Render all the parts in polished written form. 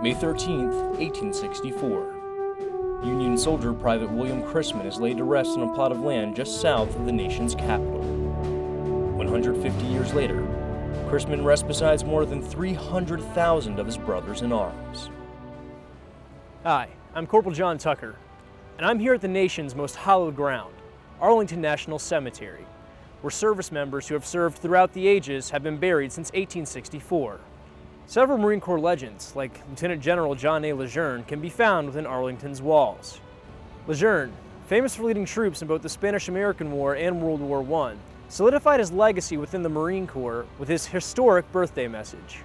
May 13, 1864. Union soldier Private William Christman is laid to rest on a plot of land just south of the nation's capital. 150 years later, Christman rests beside more than 300,000 of his brothers in arms. Hi, I'm Corporal John Tucker, and I'm here at the nation's most hallowed ground, Arlington National Cemetery, where service members who have served throughout the ages have been buried since 1864. Several Marine Corps legends, like Lieutenant General John A. Lejeune, can be found within Arlington's walls. Lejeune, famous for leading troops in both the Spanish-American War and World War I, solidified his legacy within the Marine Corps with his historic birthday message.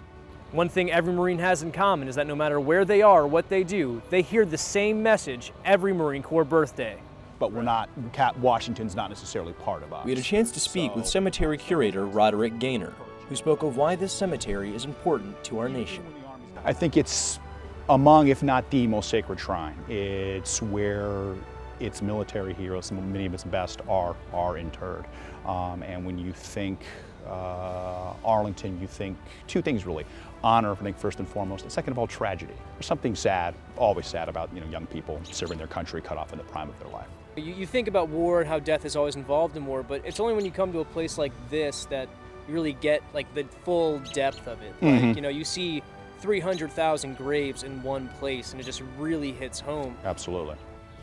One thing every Marine has in common is that no matter where they are or what they do, they hear the same message every Marine Corps birthday. But we're not, Washington's not necessarily part of us. We had a chance to speak with cemetery curator Roderick Gaynor, who spoke of why this cemetery is important to our nation. I think it's among, if not the most sacred shrine. It's where its military heroes, many of its best, are interred. And when you think Arlington, you think two things really. Honor, I think, first and foremost, and second of all, tragedy. There's something sad, always sad, about young people serving their country cut off in the prime of their life. You think about war and how death is always involved in war, but it's only when you come to a place like this that you really get like the full depth of it. Mm-hmm. Like, you see 300,000 graves in one place, and it just really hits home. Absolutely.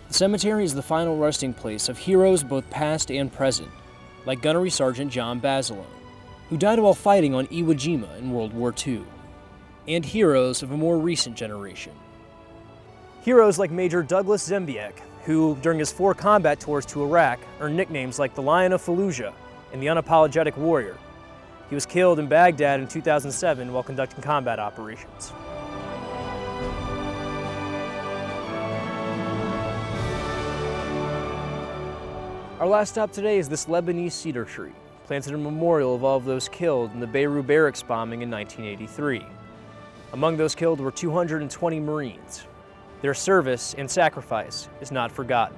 The cemetery is the final resting place of heroes both past and present, like Gunnery Sergeant John Bazelon, who died while fighting on Iwo Jima in World War II, and heroes of a more recent generation. Heroes like Major Douglas Zembiek, who during his four combat tours to Iraq earned nicknames like the Lion of Fallujah and the Unapologetic Warrior. He was killed in Baghdad in 2007 while conducting combat operations. Our last stop today is this Lebanese cedar tree, planted in memorial of all of those killed in the Beirut barracks bombing in 1983. Among those killed were 220 Marines. Their service and sacrifice is not forgotten.